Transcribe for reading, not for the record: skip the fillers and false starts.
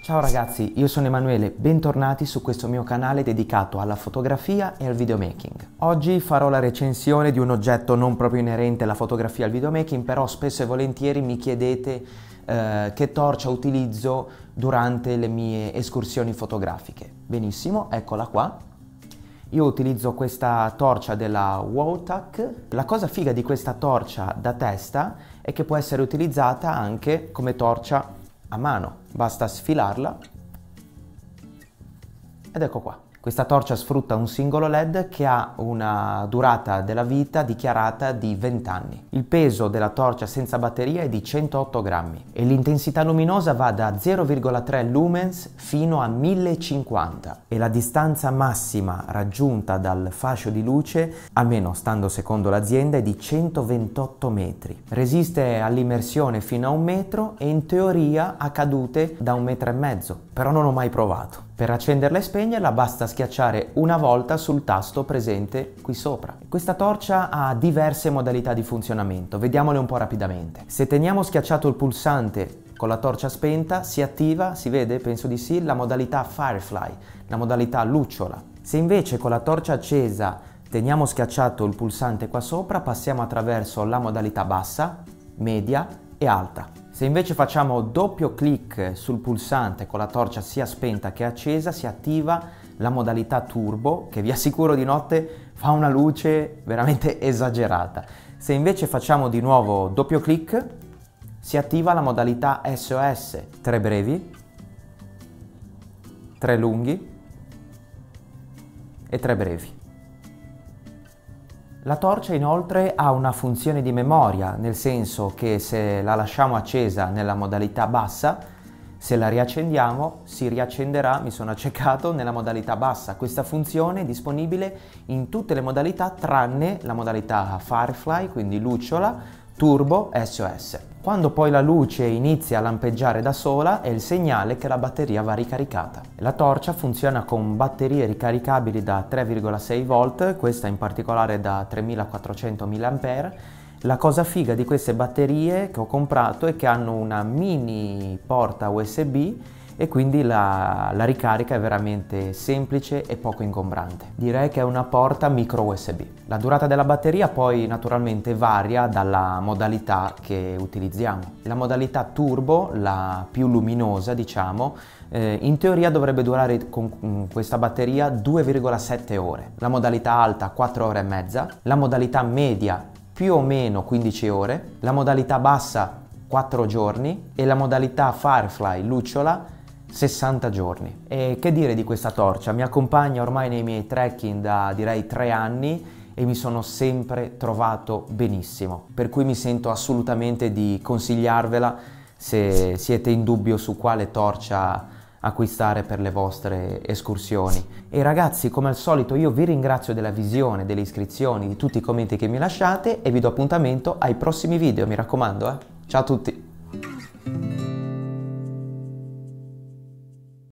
Ciao ragazzi, io sono Emanuele, bentornati su questo mio canale dedicato alla fotografia e al videomaking. Oggi farò la recensione di un oggetto non proprio inerente alla fotografia e al videomaking, però spesso e volentieri mi chiedete che torcia utilizzo durante le mie escursioni fotografiche. Benissimo, eccola qua. Io utilizzo questa torcia della Wowtac. La cosa figa di questa torcia da testa è che può essere utilizzata anche come torcia a mano, basta sfilarla ed ecco qua. Questa torcia sfrutta un singolo LED che ha una durata della vita dichiarata di 20 anni. Il peso della torcia senza batteria è di 108 grammi e l'intensità luminosa va da 0,3 lumens fino a 1050 e la distanza massima raggiunta dal fascio di luce, almeno stando secondo l'azienda, è di 128 metri. Resiste all'immersione fino a 1 metro e in teoria a cadute da 1,5 metri, però non l'ho mai provato. Per accenderla e spegnerla basta schiacciare una volta sul tasto presente qui sopra. Questa torcia ha diverse modalità di funzionamento, vediamole un po' rapidamente. Se teniamo schiacciato il pulsante con la torcia spenta si attiva, si vede, penso di sì, la modalità Firefly, la modalità lucciola. Se invece con la torcia accesa teniamo schiacciato il pulsante qua sopra passiamo attraverso la modalità bassa, media e alta. Se invece facciamo doppio clic sul pulsante con la torcia sia spenta che accesa si attiva la modalità turbo che vi assicuro di notte fa una luce veramente esagerata. Se invece facciamo di nuovo doppio clic si attiva la modalità SOS, 3 brevi, 3 lunghi e 3 brevi. La torcia inoltre ha una funzione di memoria, nel senso che se la lasciamo accesa nella modalità bassa, se la riaccendiamo si riaccenderà, mi sono accecato, nella modalità bassa. Questa funzione è disponibile in tutte le modalità tranne la modalità Firefly, quindi lucciola, turbo, SOS. Quando poi la luce inizia a lampeggiare da sola è il segnale che la batteria va ricaricata. La torcia funziona con batterie ricaricabili da 3,6 volt, questa in particolare da 3400 mAh. La cosa figa di queste batterie che ho comprato è che hanno una mini porta USB e quindi la ricarica è veramente semplice e poco ingombrante. Direi che è una porta micro USB. La durata della batteria poi naturalmente varia dalla modalità che utilizziamo. La modalità turbo, la più luminosa diciamo, in teoria dovrebbe durare con questa batteria 2,7 ore. La modalità alta 4 ore e mezza, la modalità media più o meno 15 ore, la modalità bassa 4 giorni e la modalità Firefly lucciola 60 giorni. E che dire di questa torcia? Mi accompagna ormai nei miei trekking da direi 3 anni e mi sono sempre trovato benissimo, per cui mi sento assolutamente di consigliarvela se siete in dubbio su quale torcia acquistare per le vostre escursioni. E ragazzi, come al solito io vi ringrazio della visione, delle iscrizioni, di tutti i commenti che mi lasciate e vi do appuntamento ai prossimi video, mi raccomando. Ciao a tutti!